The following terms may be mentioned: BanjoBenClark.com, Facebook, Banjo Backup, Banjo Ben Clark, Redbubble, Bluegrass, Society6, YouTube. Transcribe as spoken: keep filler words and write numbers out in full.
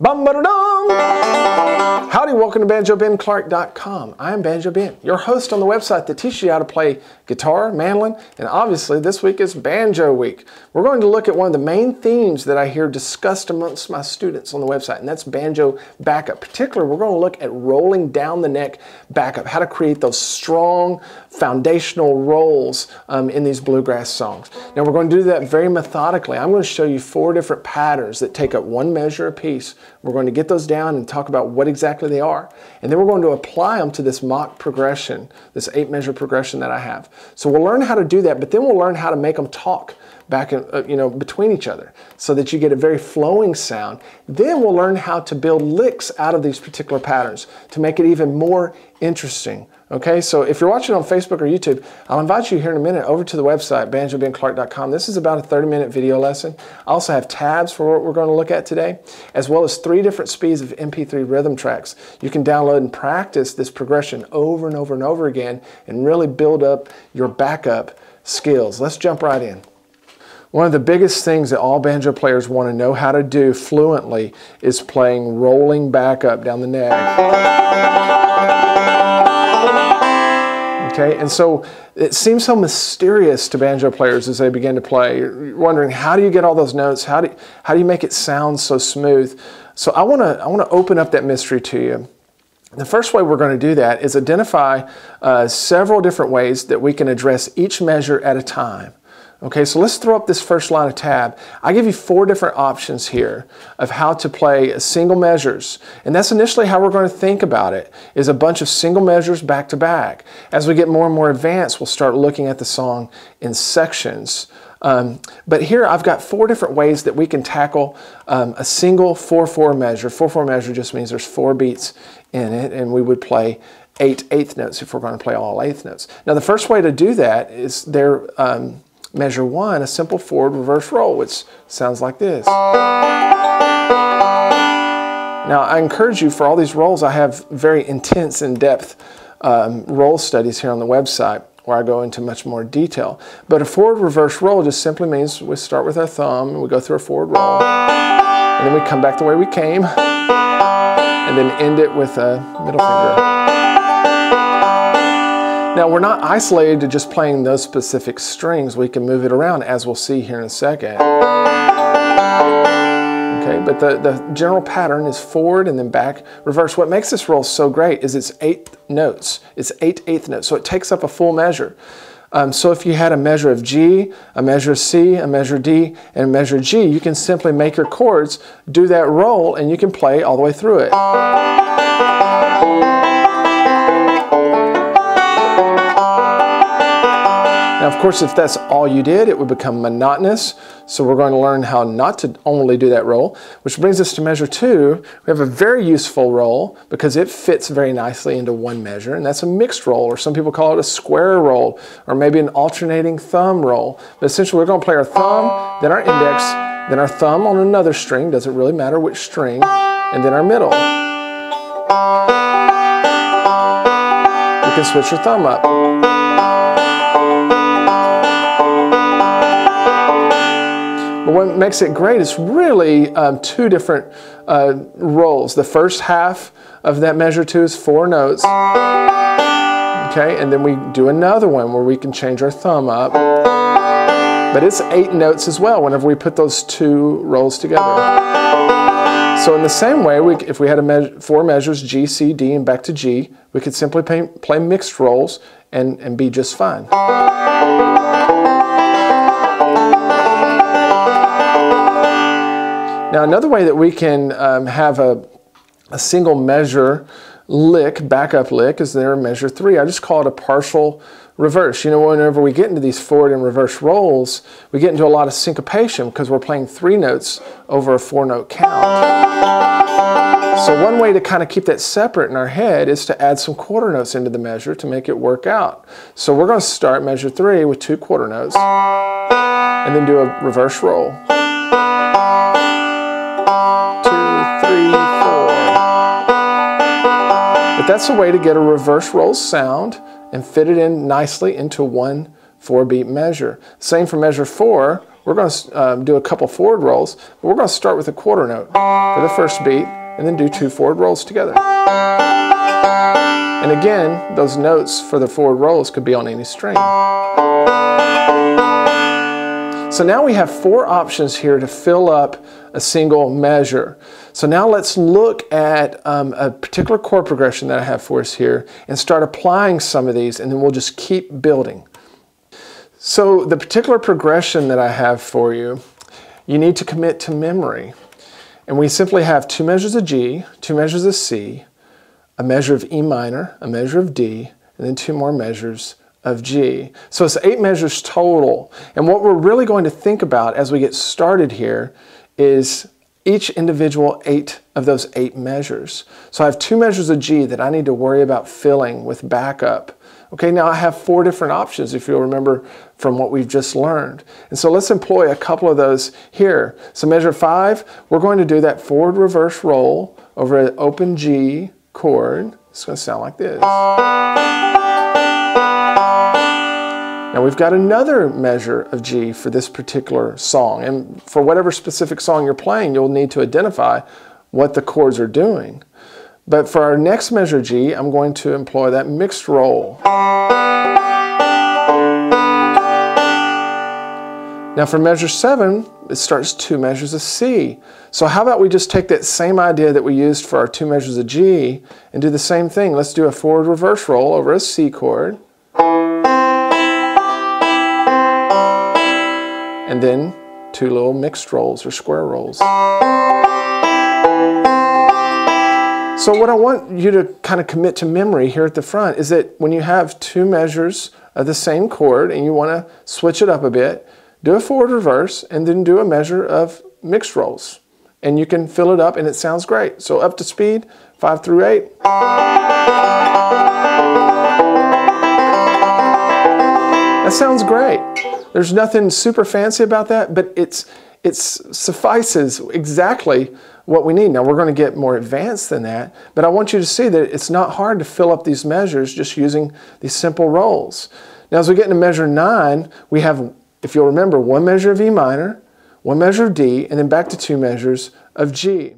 Bum-ba-da-dum! Howdy, welcome to Banjo Ben Clark dot com. I'm Banjo Ben, your host on the website that teaches you how to play guitar, mandolin, and obviously this week is Banjo Week. We're going to look at one of the main themes that I hear discussed amongst my students on the website, and that's banjo backup. Particularly, we're going to look at rolling down the neck backup, how to create those strong foundational rolls um, in these bluegrass songs. Now, we're going to do that very methodically. I'm going to show you four different patterns that take up one measure apiece. We're going to get those down and talk about what exactly they are. And then we're going to apply them to this mock progression, this eight measure progression that I have. So we'll learn how to do that, but then we'll learn how to make them talk back in, uh, you know, between each other so that you get a very flowing sound. Then we'll learn how to build licks out of these particular patterns to make it even more interesting. Okay, so if you're watching on Facebook or YouTube, I'll invite you here in a minute over to the website, Banjo Ben Clark dot com. This is about a thirty minute video lesson. I also have tabs for what we're going to look at today, as well as three different speeds of M P three rhythm tracks. You can download and practice this progression over and over and over again and really build up your backup skills. Let's jump right in. One of the biggest things that all banjo players want to know how to do fluently is playing rolling backup down the neck. Okay, and so it seems so mysterious to banjo players as they begin to play. You're wondering, how do you get all those notes? How do, how do you make it sound so smooth? So I want to I want to open up that mystery to you. The first way we're going to do that is identify uh, several different ways that we can address each measure at a time. Okay, so let's throw up this first line of tab. I give you four different options here of how to play single measures. And that's initially how we're going to think about it, is a bunch of single measures back to back. As we get more and more advanced, we'll start looking at the song in sections. Um, but here I've got four different ways that we can tackle um, a single four four measure. four four measure just means there's four beats in it, and we would play eight eighth notes if we're going to play all eighth notes. Now the first way to do that is there, um, measure one, a simple forward reverse roll, which sounds like this. Now I encourage you, for all these rolls, I have very intense, in-depth um, roll studies here on the website where I go into much more detail. But a forward reverse roll just simply means we start with our thumb and we go through a forward roll, and then we come back the way we came, and then end it with a middle finger. Now, we're not isolated to just playing those specific strings. We can move it around, as we'll see here in a second. Okay, but the, the general pattern is forward and then back, reverse. What makes this roll so great is it's eighth notes. It's eight eighth notes, so it takes up a full measure. Um, so if you had a measure of G, a measure of C, a measure of D, and a measure of G, you can simply make your chords do that roll, and you can play all the way through it. Now, of course, if that's all you did, it would become monotonous. So we're going to learn how not to only do that roll, which brings us to measure two. We have a very useful roll because it fits very nicely into one measure, and that's a mixed roll, or some people call it a square roll, or maybe an alternating thumb roll. But essentially, we're going to play our thumb, then our index, then our thumb on another string, doesn't really matter which string, and then our middle. You can switch your thumb up. But what makes it great is really um, two different uh, rolls. The first half of that measure two is four notes. Okay, and then we do another one where we can change our thumb up. But it's eight notes as well whenever we put those two rolls together. So in the same way, we, if we had a me four measures, G, C, D, and back to G, we could simply pay, play mixed rolls and, and be just fine. Now, another way that we can um, have a, a single measure lick, backup lick, is there in measure three. I just call it a partial reverse. You know, whenever we get into these forward and reverse rolls, we get into a lot of syncopation because we're playing three notes over a four-note count. So one way to kind of keep that separate in our head is to add some quarter notes into the measure to make it work out. So we're going to start measure three with two quarter notes and then do a reverse roll. That's a way to get a reverse roll sound and fit it in nicely into one four-beat measure. Same for measure four, We're going to um, do a couple forward rolls, but we're going to start with a quarter note for the first beat and then do two forward rolls together. And again, those notes for the forward rolls could be on any string. So now we have four options here to fill up a single measure. So now let's look at um, a particular chord progression that I have for us here and start applying some of these, and then we'll just keep building. So the particular progression that I have for you, you need to commit to memory. And we simply have two measures of G, two measures of C, a measure of E minor, a measure of D, and then two more measures of G. So it's eight measures total. And what we're really going to think about as we get started here is each individual eight of those eight measures. So I have two measures of G that I need to worry about filling with backup. Okay, now I have four different options, if you'll remember from what we've just learned. And so let's employ a couple of those here. So measure five, we're going to do that forward reverse roll over an open G chord. It's going to sound like this. Now we've got another measure of G for this particular song. And for whatever specific song you're playing, you'll need to identify what the chords are doing. But for our next measure G, I'm going to employ that mixed roll. Now for measure seven, it starts two measures of C. So how about we just take that same idea that we used for our two measures of G and do the same thing. Let's do a forward reverse roll over a C chord. And then two little mixed rolls or square rolls. So what I want you to kind of commit to memory here at the front is that when you have two measures of the same chord and you want to switch it up a bit, do a forward reverse and then do a measure of mixed rolls. And you can fill it up and it sounds great. So up to speed, five through eight. That sounds great. There's nothing super fancy about that, but it's it suffices exactly what we need. Now we're going to get more advanced than that, but I want you to see that it's not hard to fill up these measures just using these simple rolls. Now as we get into measure nine, we have, if you'll remember, one measure of E minor, one measure of D, and then back to two measures of G.